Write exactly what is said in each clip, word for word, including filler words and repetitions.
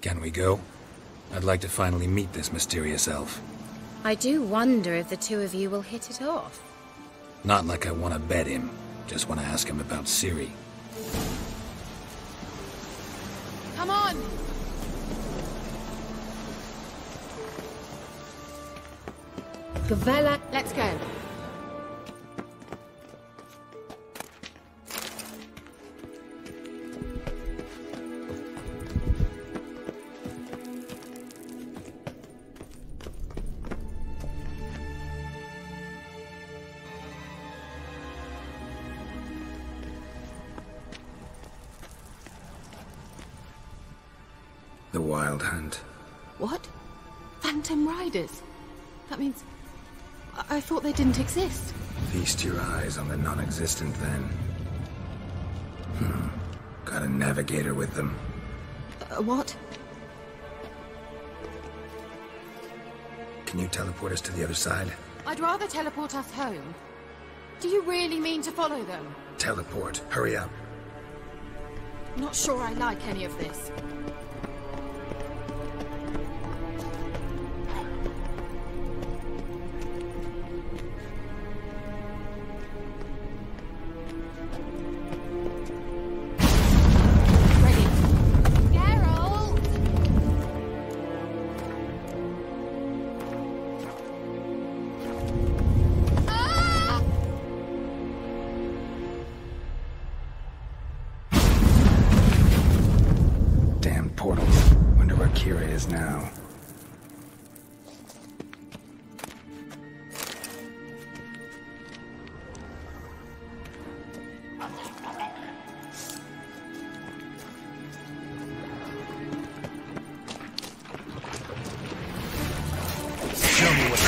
Can we go? I'd like to finally meet this mysterious elf. I do wonder if the two of you will hit it off. Not like I want to bet him. Just want to ask him about Ciri. Come on! Gavella, let's go. The Wild Hunt. What? Phantom Riders? That means... I thought they didn't exist. Feast your eyes on the non-existent, then. Hmm. Got a navigator with them. Uh, what? Can you teleport us to the other side? I'd rather teleport us home. Do you really mean to follow them? Teleport. Hurry up. Not sure I like any of this. Now. Show me what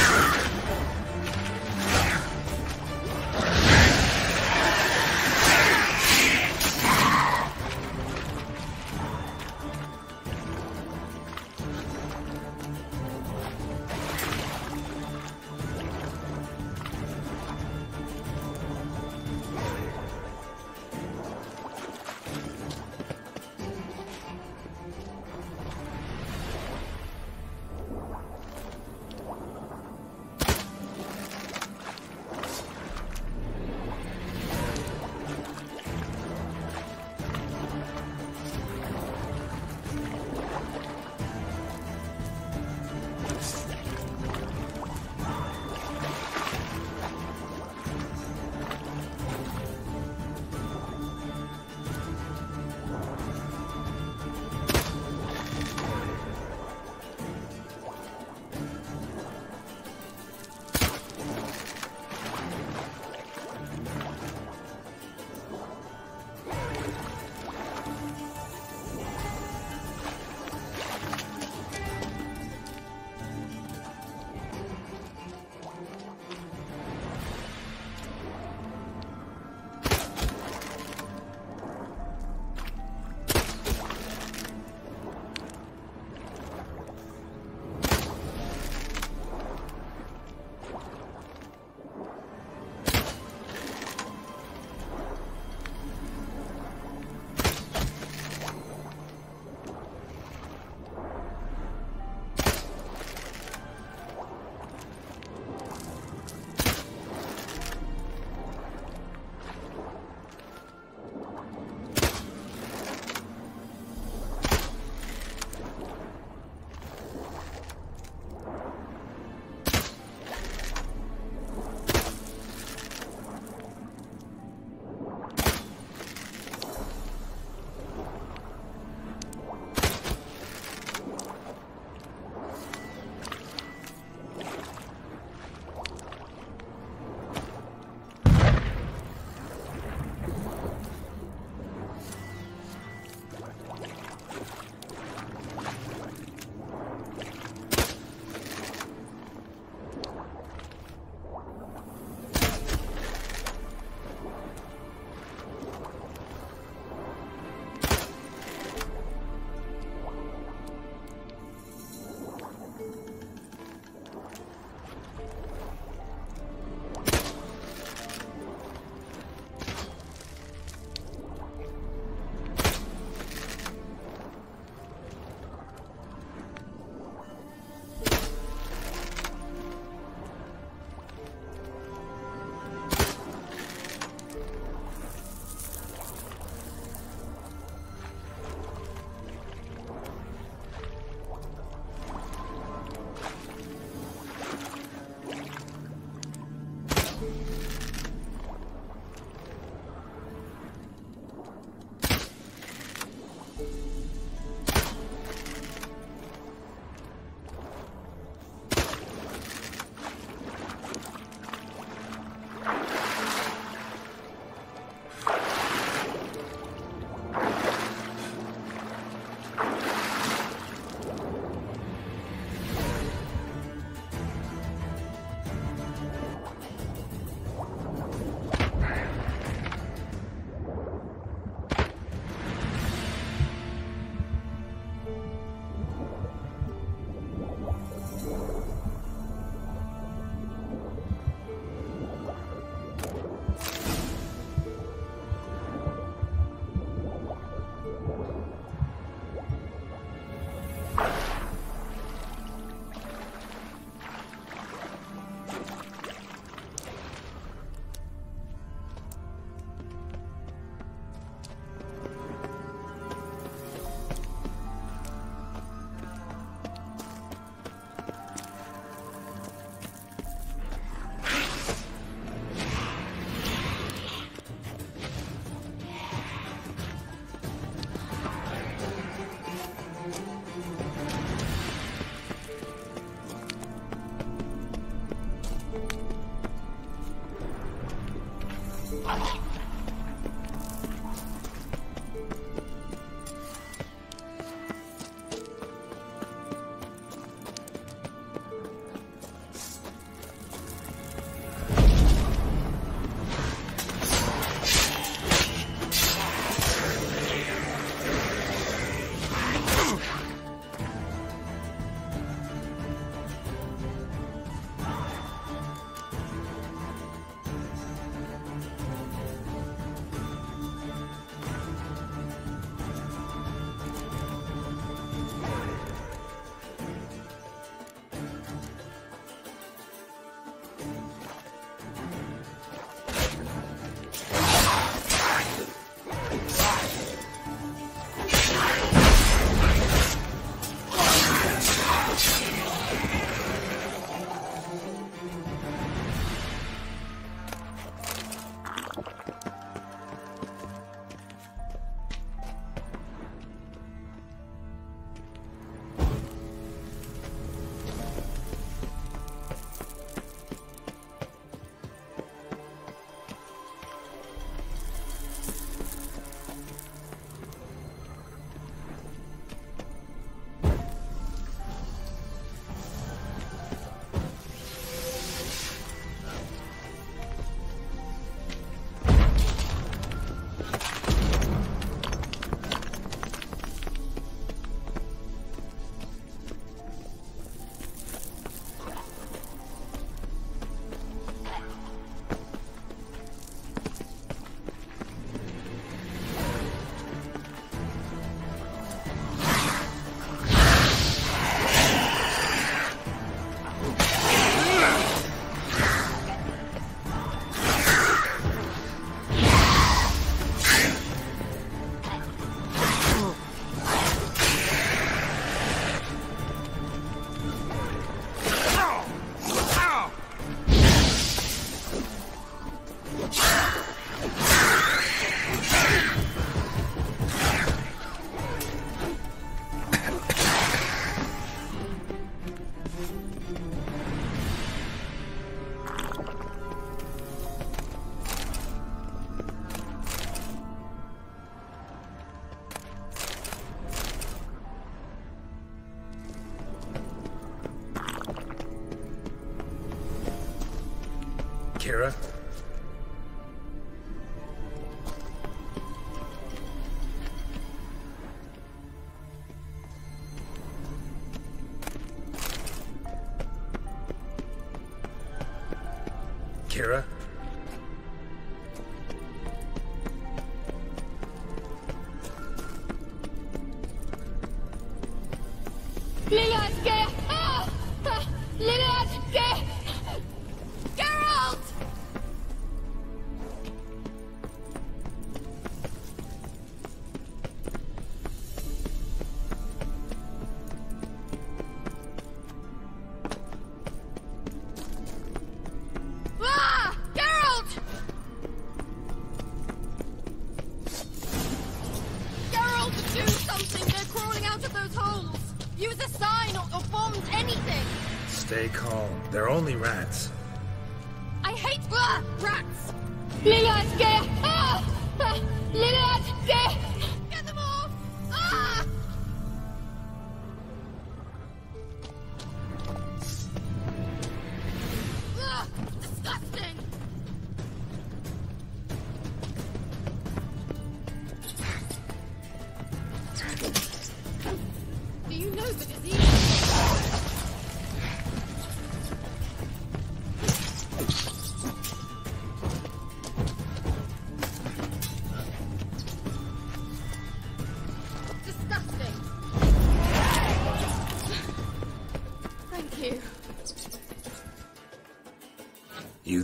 Kira? Kira?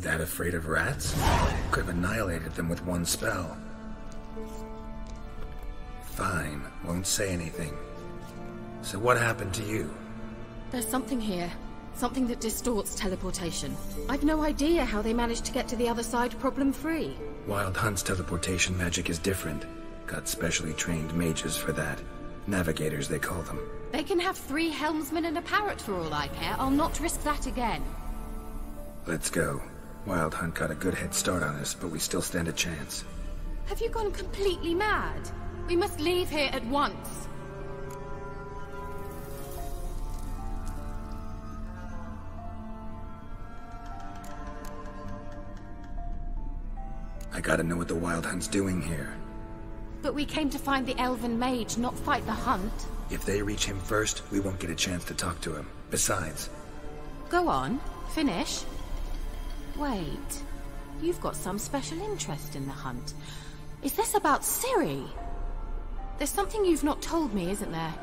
That afraid of rats? Could have annihilated them with one spell. Fine, won't say anything. So what happened to you? There's something here. Something that distorts teleportation. I've no idea how they managed to get to the other side problem-free. Wild Hunt's teleportation magic is different. Got specially trained mages for that. Navigators, they call them. They can have three helmsmen and a parrot for all I care. I'll not risk that again. Let's go. Wild Hunt got a good head start on us, but we still stand a chance. Have you gone completely mad? We must leave here at once. I gotta know what the Wild Hunt's doing here. But we came to find the Elven Mage, not fight the Hunt. If they reach him first, we won't get a chance to talk to him. Besides... Go on. Finish. Wait. You've got some special interest in the Hunt. Is this about Ciri? There's something you've not told me, isn't there?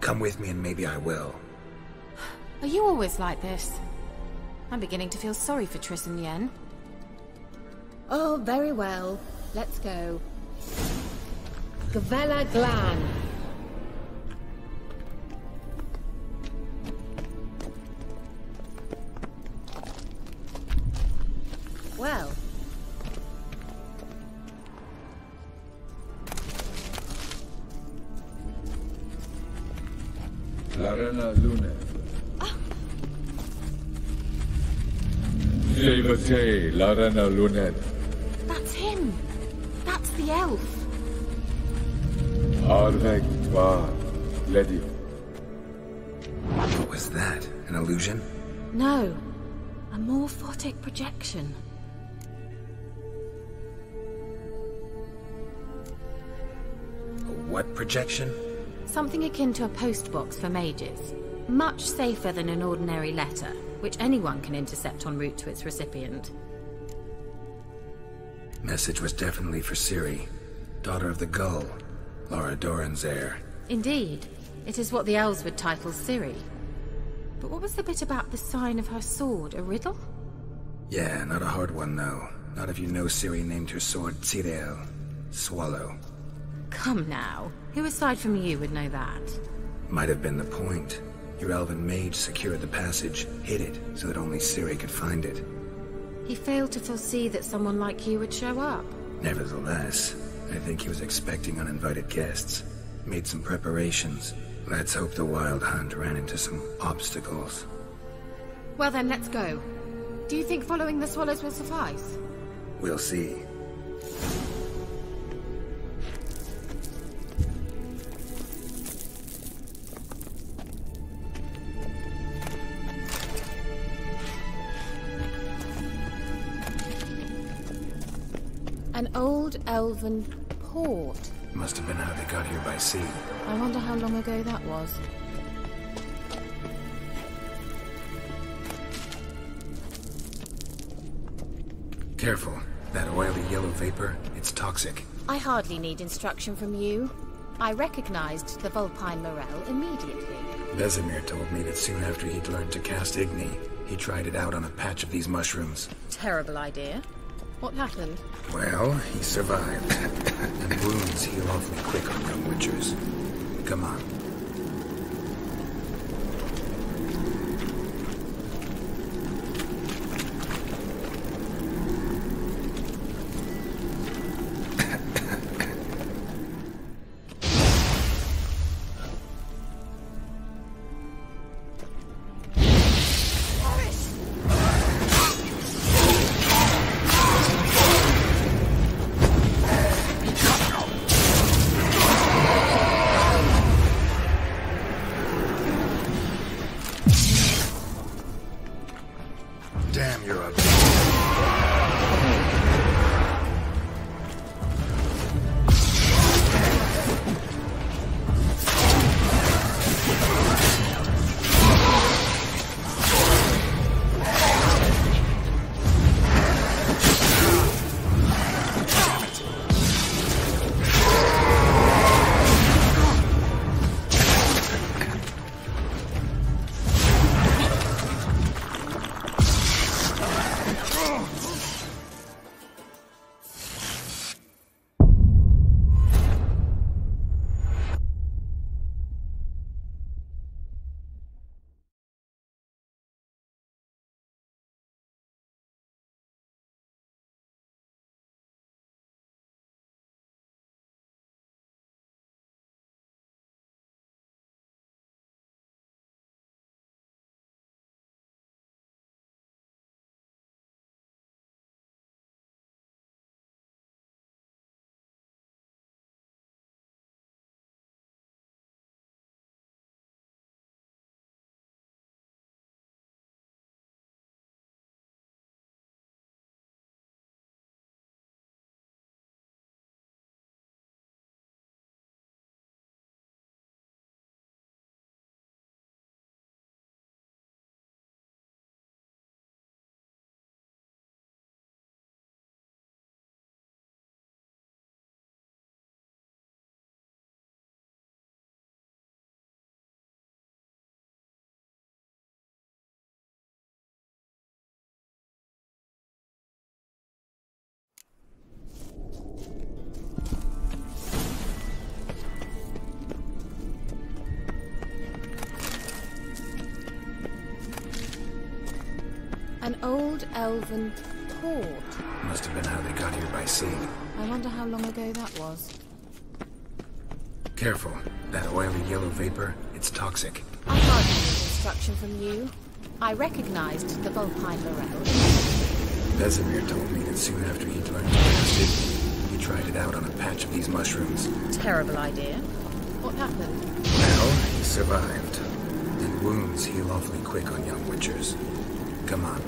Come with me and maybe I will. Are you always like this? I'm beginning to feel sorry for Triss and Yen. Oh, very well. Let's go. Gavella Glan. Well... Arena Lune. Ah. Larena Lune. That's him. That's the elf. Arveg Dvar Ledio. What was that? An illusion? No. A morphotic projection. A what projection? Something akin to a postbox for mages. Much safer than an ordinary letter, which anyone can intercept en route to its recipient. Message was definitely for Ciri, daughter of the Gull, Lara Doran's heir. Indeed. It is what the elves would title Ciri. But what was the bit about the sign of her sword? A riddle? Yeah, not a hard one, though. Not if you know Ciri named her sword Zireael. Swallow. Come now. Who aside from you would know that? Might have been the point. Your elven mage secured the passage, hid it, so that only Ciri could find it. He failed to foresee that someone like you would show up. Nevertheless, I think he was expecting uninvited guests. Made some preparations. Let's hope the Wild Hunt ran into some obstacles. Well then, let's go. Do you think following the swallows will suffice? We'll see. An old elven port. Must have been how they got here by sea. I wonder how long ago that was. Careful. That oily yellow vapor, it's toxic. I hardly need instruction from you. I recognized the vulpine morel immediately. Vesemir told me that soon after he'd learned to cast Igni, he tried it out on a patch of these mushrooms. Terrible idea. What happened? Well, he survived. And wounds heal awfully quick on young witchers. Come on. old elven port. Must have been how they got here by sea. I wonder how long ago that was. Careful. That oily yellow vapor, it's toxic. I got instruction from you. I recognized the vulpine morel. Vesemir told me that soon after he'd learned to cast it, he tried it out on a patch of these mushrooms. Terrible idea. What happened? Well, he survived. And wounds heal awfully quick on young witchers. Come on.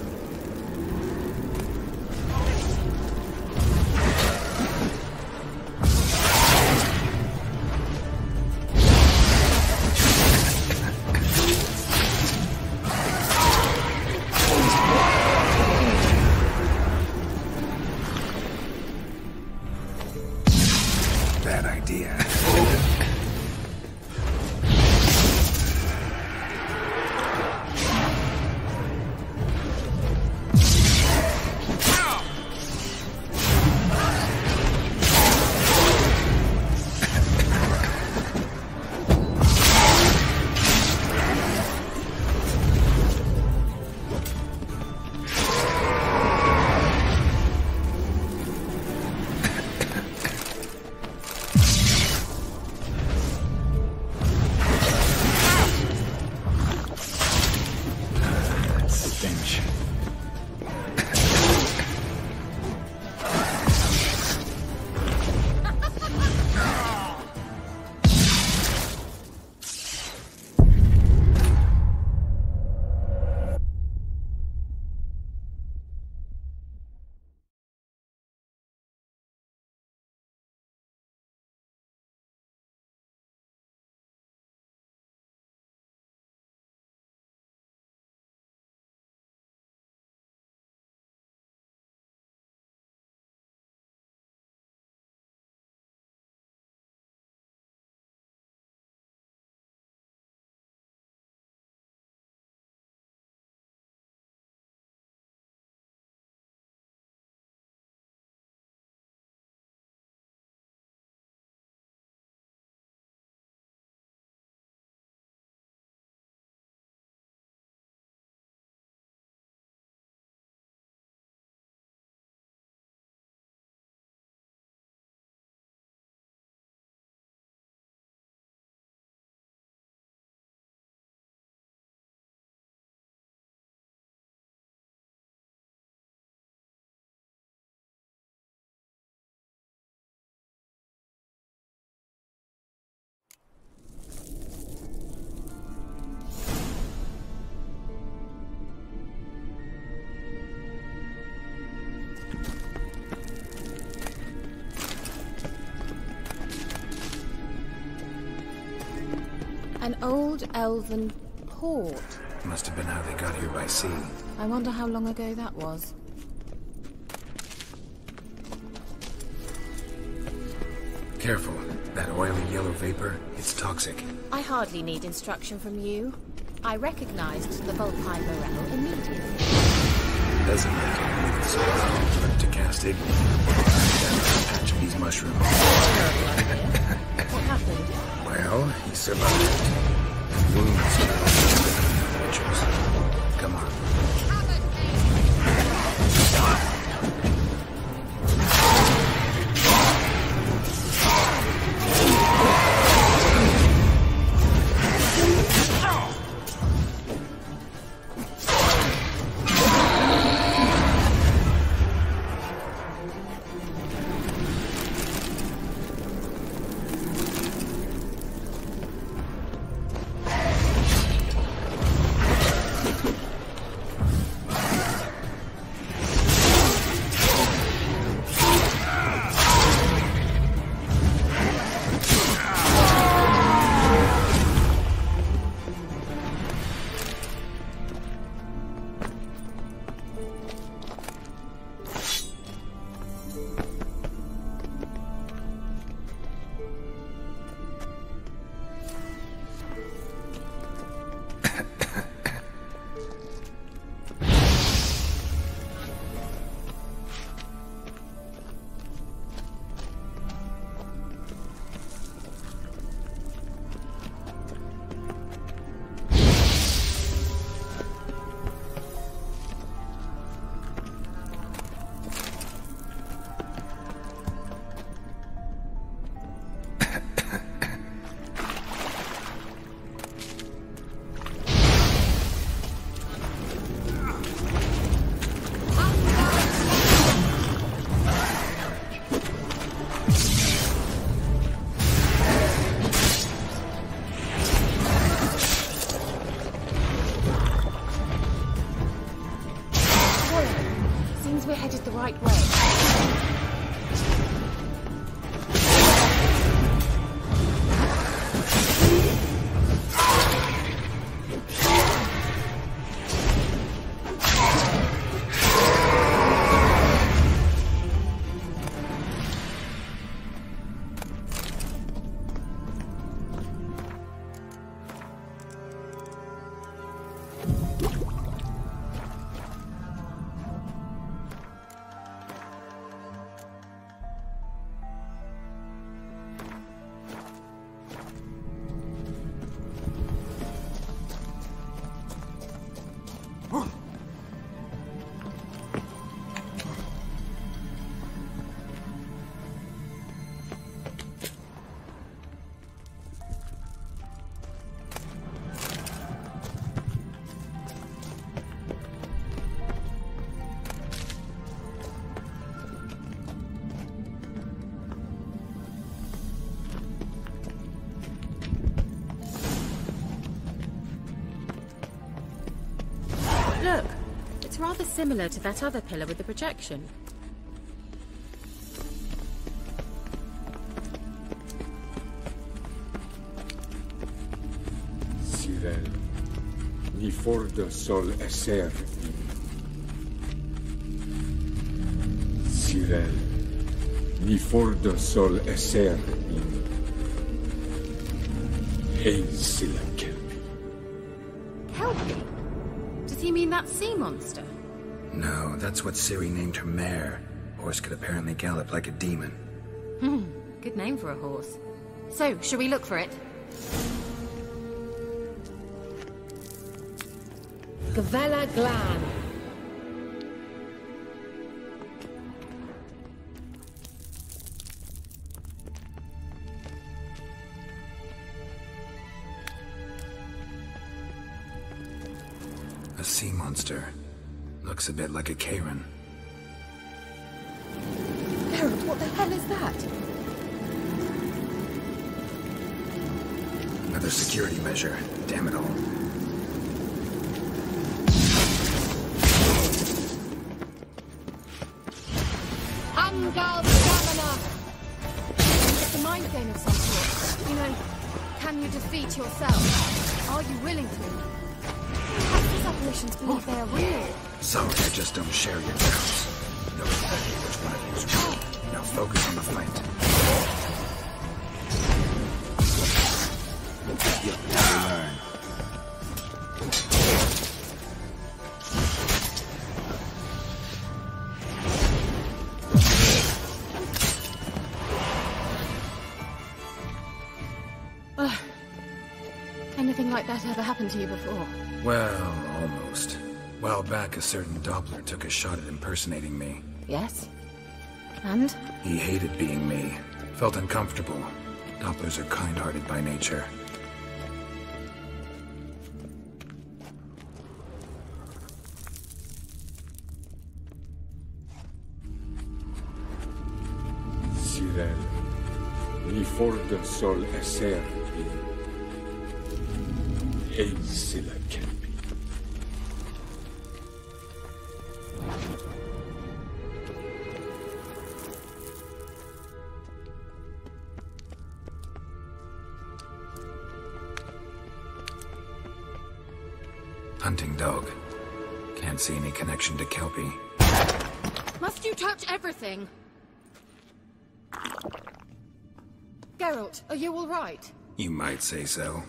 An old elven port. Must have been how they got here by sea. I wonder how long ago that was. Careful. That oily yellow vapor, it's toxic. I hardly need instruction from you. I recognized the vulpine morel immediately. It doesn't matter if it's hard to cast it. Patch of these mushrooms. What happened? Well, he survived. Wounds are all creatures. Come on. is similar to that other pillar with the projection. Zireael, ni fordo sol esservi. Zireael, ni fordo sol esservi. Hail Silla Kelpie. Kelpie? Does he mean that sea monster? No, that's what Ciri named her mare. Horse could apparently gallop like a demon. Hmm, good name for a horse. So, shall we look for it? Gavella Glan. A sea monster. Looks a bit like a Cairn. Geralt, what the hell is that? Another security measure. Damn it all. It's a mind game of some sort. You know, can you defeat yourself? Are you willing to? Perhaps these apparitions believe they are real. Sorry, I just don't share your doubts. No exactly which one of you is real. Now focus on the fight. You'll never learn. That ever happened to you before? Well, almost. A while back, a certain Doppler took a shot at impersonating me. Yes? And? He hated being me. Felt uncomfortable. Dopplers are kind-hearted by nature. Zireael, ni fordo sol esservi. Hail Silla Kelpie. Hunting dog. Can't see any connection to Kelpie. Must you touch everything? Geralt, are you all right? You might say so.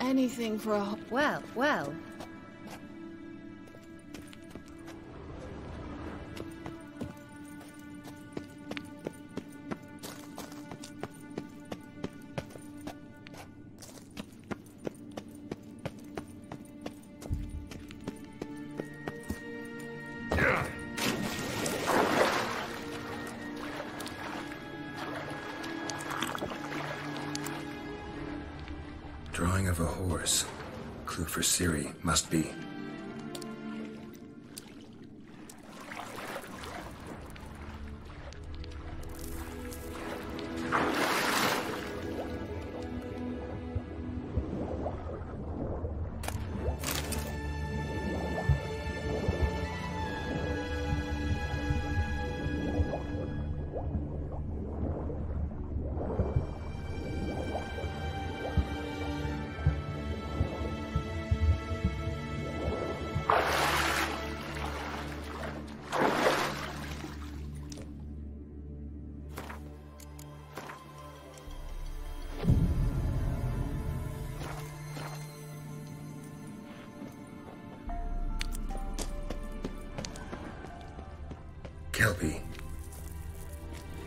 Anything for a... Well, well. Drawing of a horse. Clue for Ciri must be. Kelpie.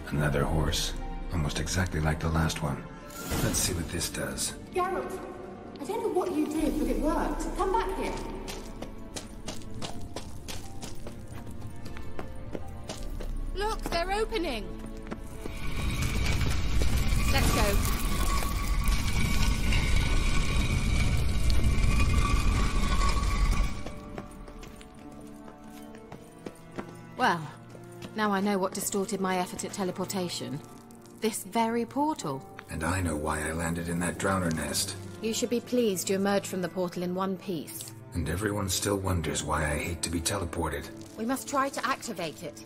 Another horse. Almost exactly like the last one. Let's see what this does. Geralt, I don't know what you did, but it worked. Come back here. Look, they're opening. Let's go. Well, now I know what distorted my effort at teleportation. This very portal. And I know why I landed in that drowner nest. You should be pleased you emerged from the portal in one piece. And everyone still wonders why I hate to be teleported. We must try to activate it.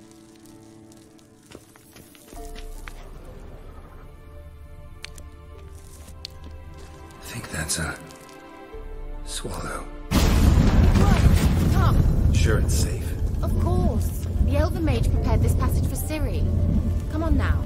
I think that's a... swallow. Right, come. Sure it's safe. Of course. The Elven Mage prepared this passage for Ciri. Come on now.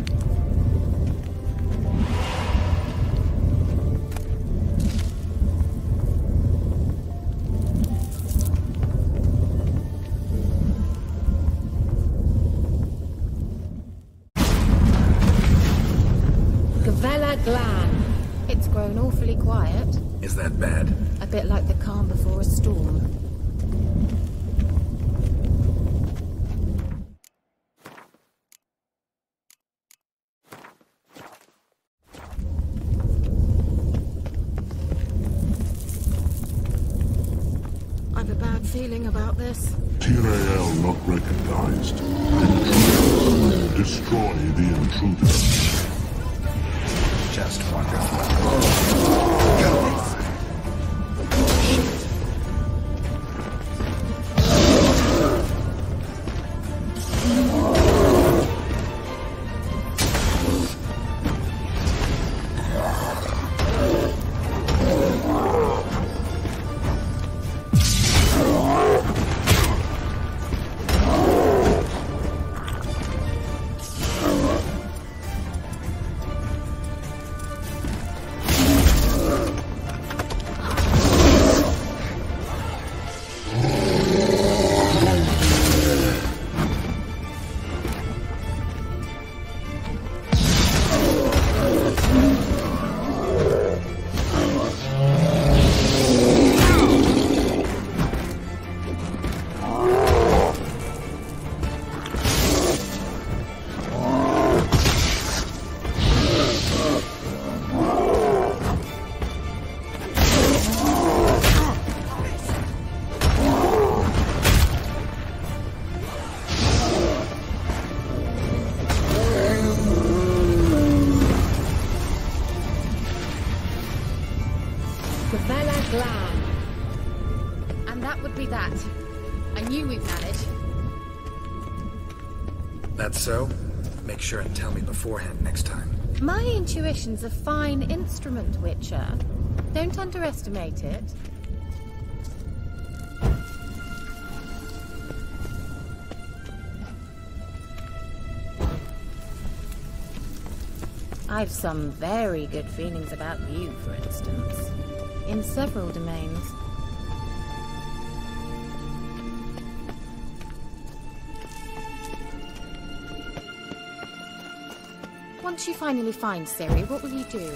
Gavella Glan. It's grown awfully quiet. Is that bad? A bit like the calm before a storm. Feeling about this? Zireael not recognized. Destroy the intruder. Just wonderful. So, make sure and tell me beforehand next time. My intuition's a fine instrument, Witcher. Don't underestimate it. I've some very good feelings about you, for instance. In several domains. Once you finally find Ciri, what will you do?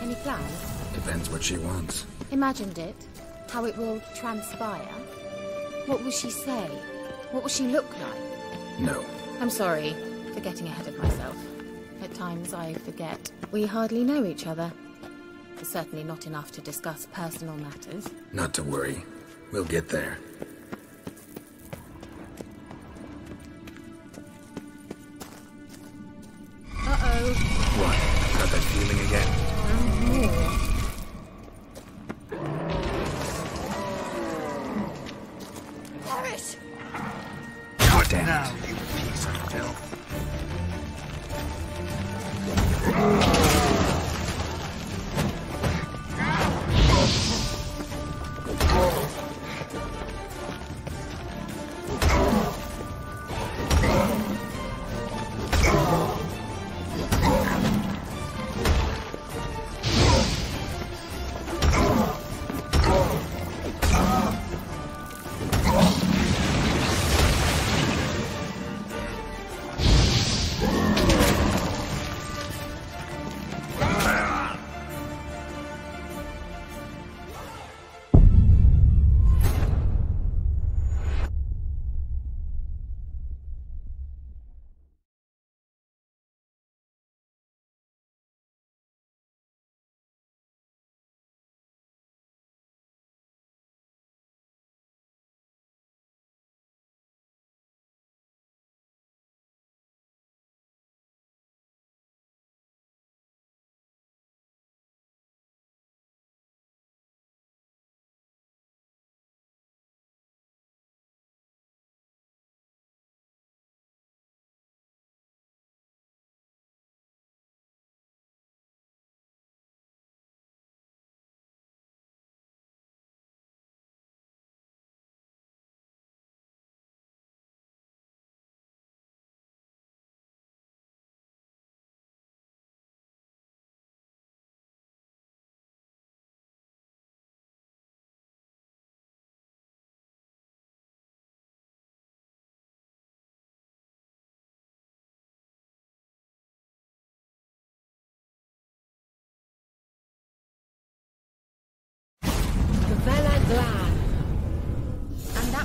Any plans? Depends what she wants. Imagined it, how it will transpire. What will she say? What will she look like? No. I'm sorry for getting ahead of myself. At times I forget. We hardly know each other. Certainly not enough to discuss personal matters. Not to worry. We'll get there.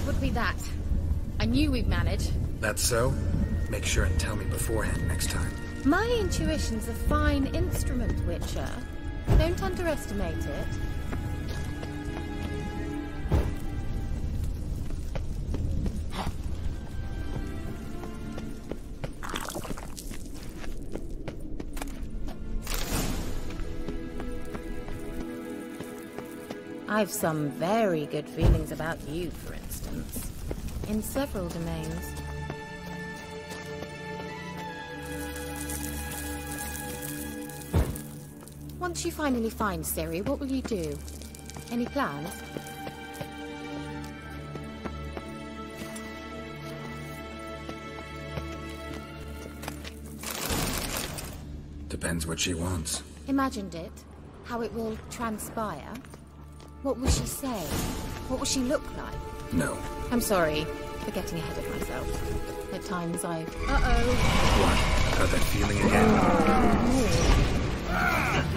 would be that. I knew we'd manage. That's so? Make sure and tell me beforehand next time. My intuition's a fine instrument, Witcher. Don't underestimate it. I've some very good feelings about you, for instance, in several domains. Once you finally find Ciri, what will you do? Any plans? Depends what she wants. Imagined it, how it will transpire. What will she say? What will she look like? No. I'm sorry for getting ahead of myself. At times I... Uh-oh. What? Got that feeling again? Oh. Ah.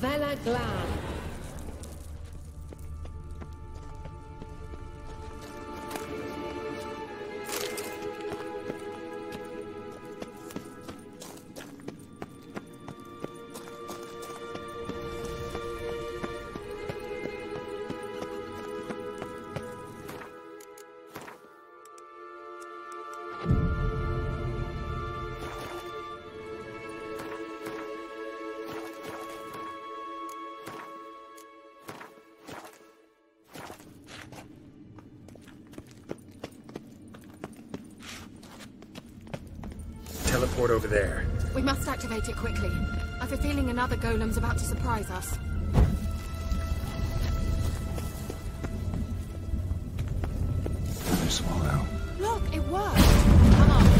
Vela Glam. Over there. We must activate it quickly. I've a feeling another golem's about to surprise us. Another swallow. Look, it worked! Come on.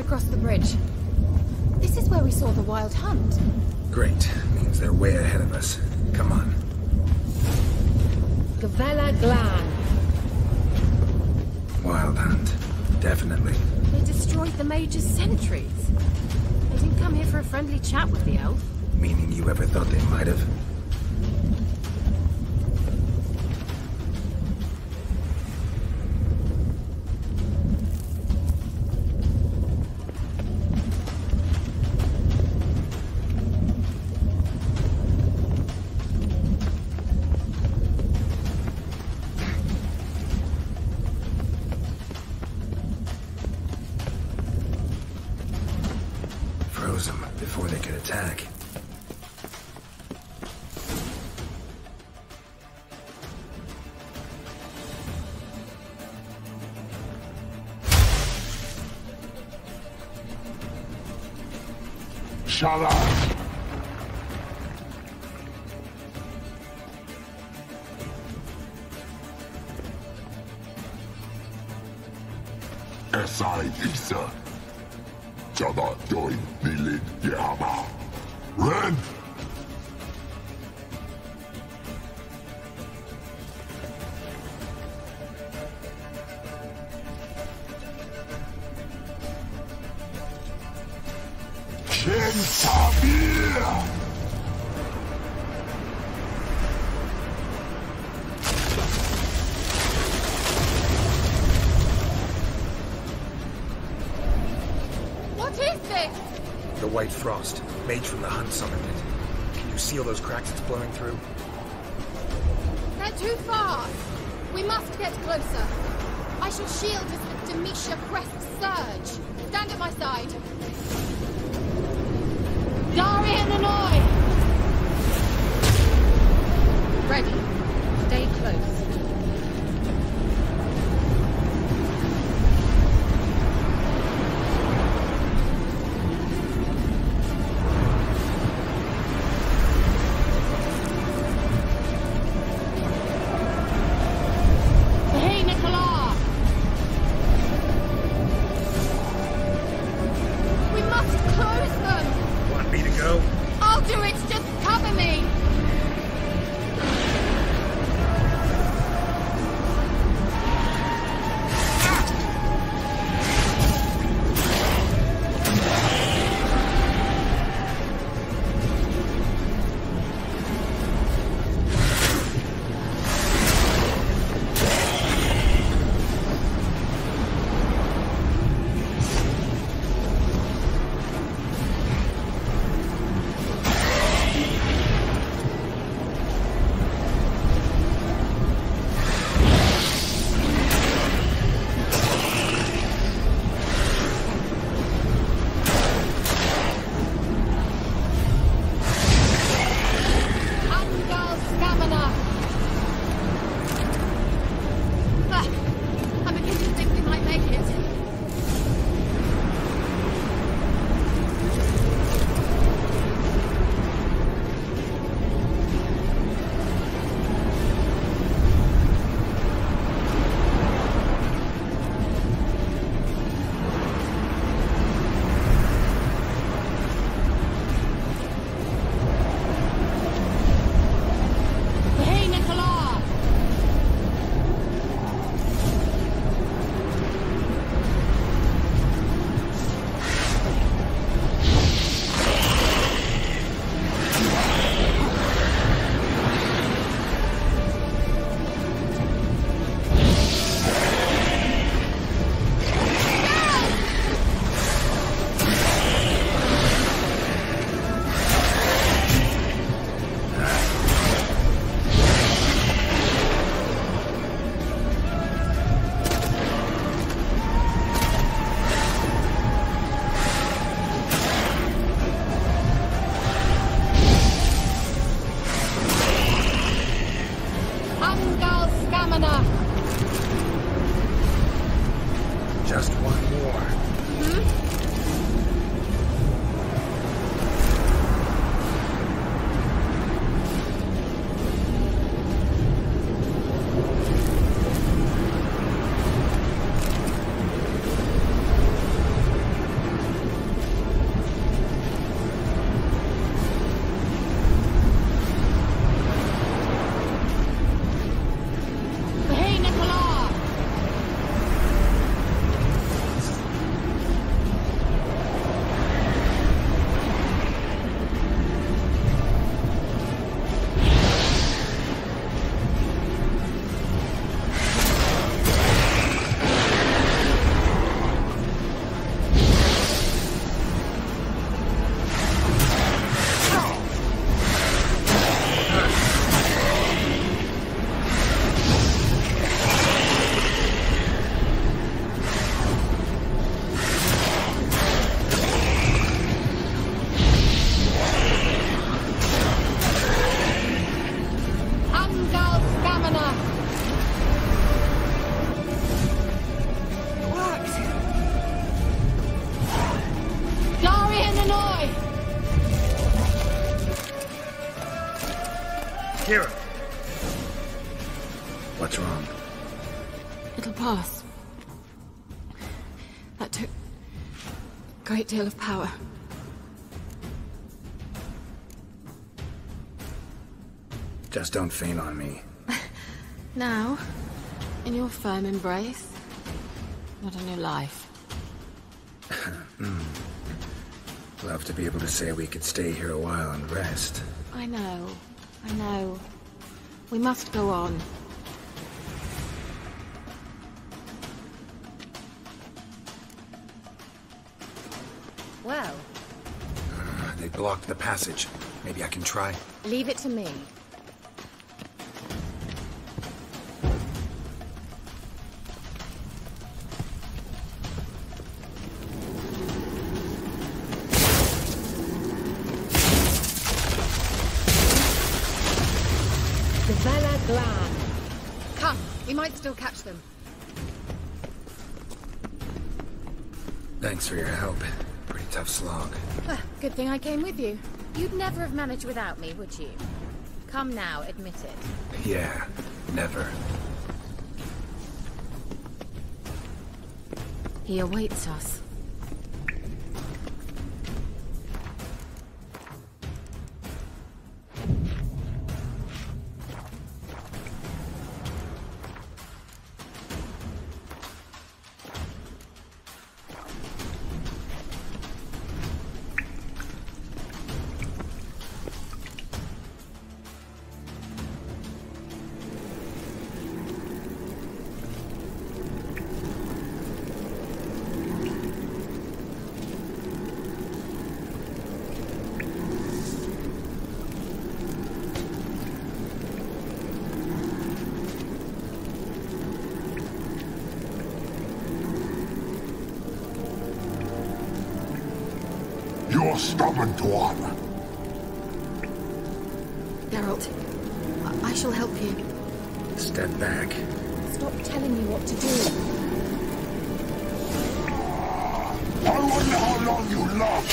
Across the bridge. This is where we saw the Wild Hunt. Great. Means they're way ahead of us. Come on. Gavella Glan. Wild Hunt. Definitely. They destroyed the Major's sentries. They didn't come here for a friendly chat with the elf. Meaning you ever thought they might have? Shala! Esai Isa! Chaba Join Nilin Yehama! Run! white frost. Mage from the Hunt summoned it. Can you seal those cracks it's blowing through? They're too far! We must get closer. I shall shield with the Demetria Crest Surge. Stand at my side. Dari and Lanoi! Ready. Stay close. Ciri! What's wrong? It'll pass. That took a great deal of power. Just don't faint on me. Now, in your firm embrace, not a new life. mm. Love to be able to say we could stay here a while and rest. I know. I know. We must go on. Well. blocked the passage. Maybe I can try. Leave it to me. The Vela Glan. Come, we might still catch them. Thanks for your help. Pretty tough slog. Well, good thing I came with you. You'd never have managed without me, would you? Come now, admit it. Yeah, never. He awaits us. You're stubborn, Dwan. Geralt, I, I shall help you. Step back. Stop telling me what to do. I wonder how long you love.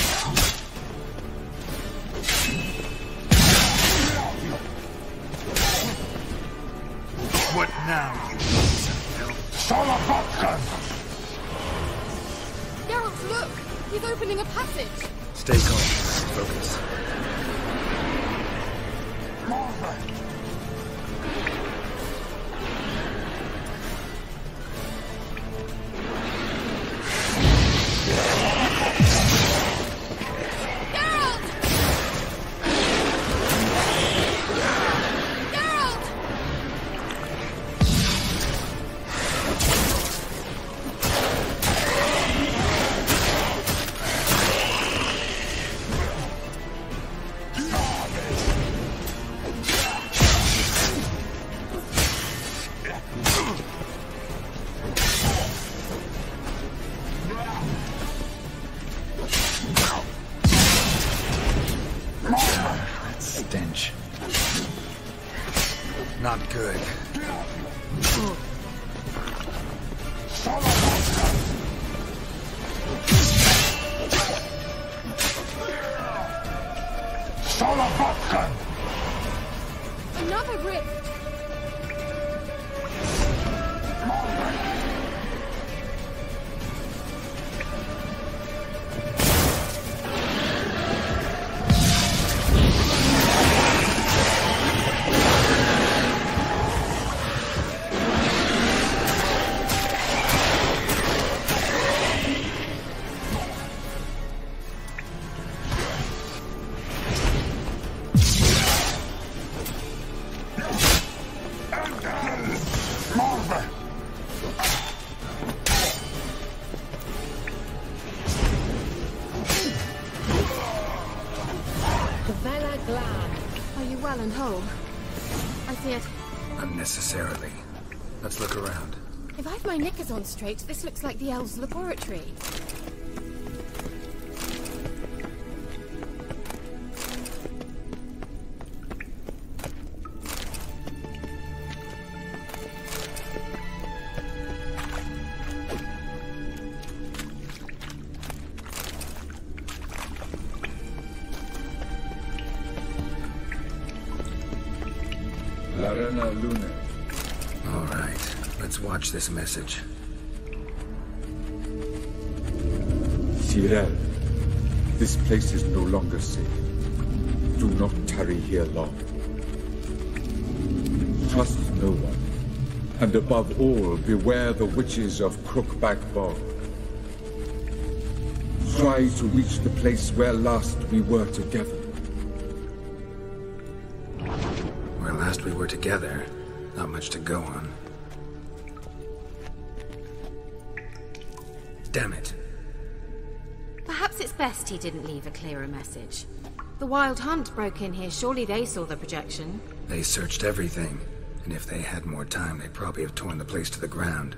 What now, you son of a gun? Geralt, look! He's opening a passage. Stay calm. Focus. Another rift! Home. I see it. Unnecessarily. Let's look around. If I have my knickers on straight, this looks like the elves' laboratory. Alright, let's watch this message. Zireael, this place is no longer safe. Do not tarry here long. Trust no one. And above all, beware the witches of Crookback Bog. Try to reach the place where last we were together. Where last we were together? Not much to go on. Damn it. Perhaps it's best he didn't leave a clearer message. The Wild Hunt broke in here. Surely they saw the projection. They searched everything. And if they had more time, they'd probably have torn the place to the ground.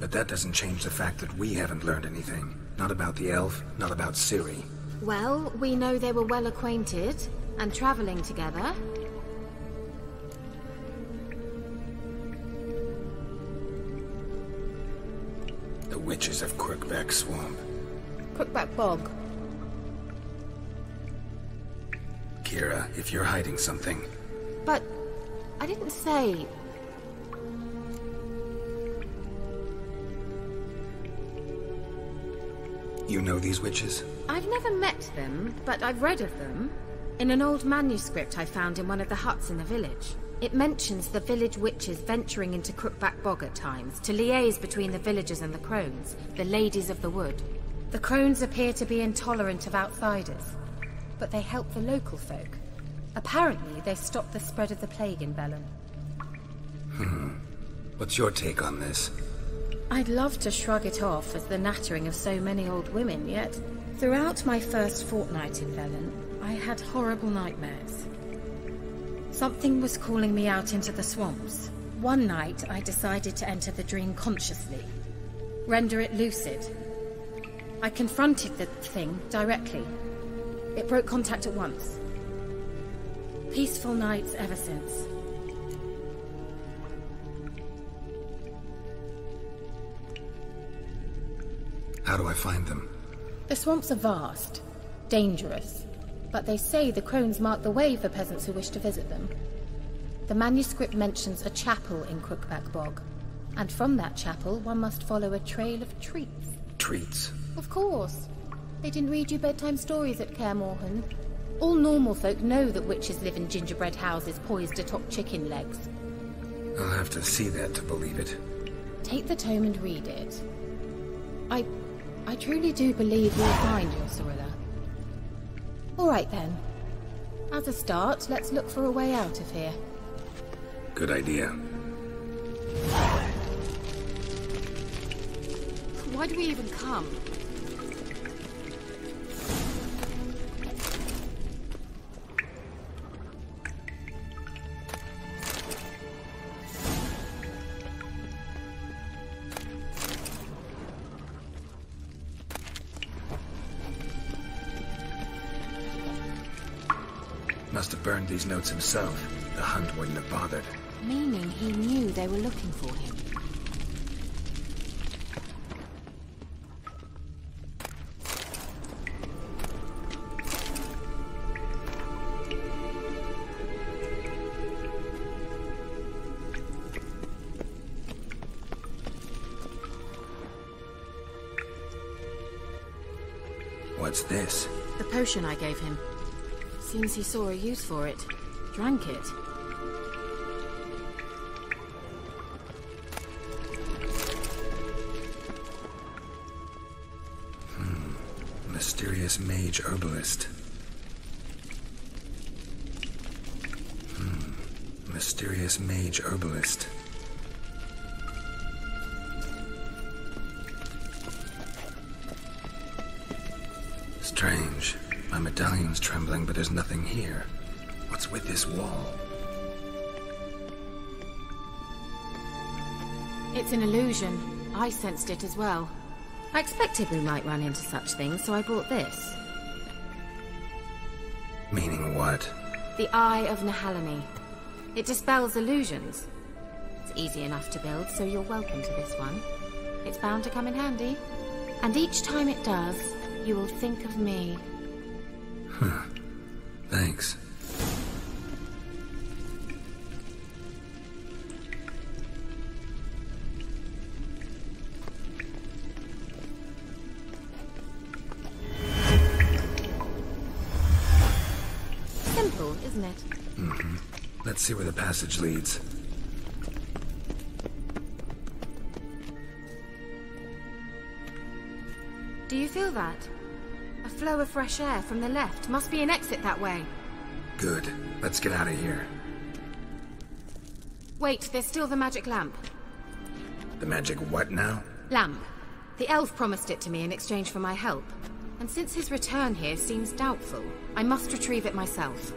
But that doesn't change the fact that we haven't learned anything. Not about the elf, not about Ciri. Well, we know they were well acquainted, and traveling together. The witches of Crookback Swamp. Crookback Bog. Kira, if you're hiding something... But... I didn't say... You know these witches? I've never met them, but I've read of them. In an old manuscript I found in one of the huts in the village. It mentions the village witches venturing into Crookback Bog at times, to liaise between the villagers and the crones, the ladies of the wood. The crones appear to be intolerant of outsiders, but they help the local folk. Apparently, they stopped the spread of the plague in Velen. Hmm. What's your take on this? I'd love to shrug it off as the nattering of so many old women, yet... Throughout my first fortnight in Velen, I had horrible nightmares. Something was calling me out into the swamps. One night, I decided to enter the dream consciously. Render it lucid. I confronted the thing directly. It broke contact at once. Peaceful nights ever since. How do I find them? The swamps are vast, dangerous, but they say the crones mark the way for peasants who wish to visit them. The manuscript mentions a chapel in Crookback Bog, and from that chapel one must follow a trail of treats. Treats? Of course. They didn't read you bedtime stories at Caer Morhen. All normal folk know that witches live in gingerbread houses poised atop chicken legs. I'll have to see that to believe it. Take the tome and read it. I... I truly do believe you'll find your Cirilla. Alright then. As a start, let's look for a way out of here. Good idea. Why do we even come? Burned these notes himself. The Hunt wouldn't have bothered. Meaning he knew they were looking for him. What's this? The potion I gave him. Seems he saw a use for it. Drank it. Hmm. Mysterious mage herbalist. Hmm. Mysterious mage herbalist. Strange. My medallion's trembling, but there's nothing here. What's with this wall? It's an illusion. I sensed it as well. I expected we might run into such things, so I brought this. Meaning what? The Eye of Nahalani. It dispels illusions. It's easy enough to build, so you're welcome to this one. It's bound to come in handy. And each time it does, you will think of me. Huh. Thanks. Simple, isn't it? Mm-hmm. Let's see where the passage leads. Do you feel that? A flow of fresh air from the left. Must be an exit that way. Good. Let's get out of here. Wait, there's still the magic lamp. The magic what now? Lamp. The elf promised it to me in exchange for my help. and since his return here seems doubtful, I must retrieve it myself.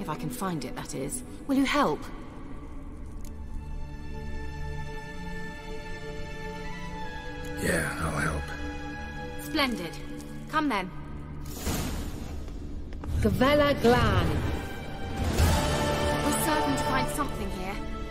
If I can find it, that is. Will you help? Yeah, I'll help. Splendid. Come then. Gavella Glan. We're certain to find something here.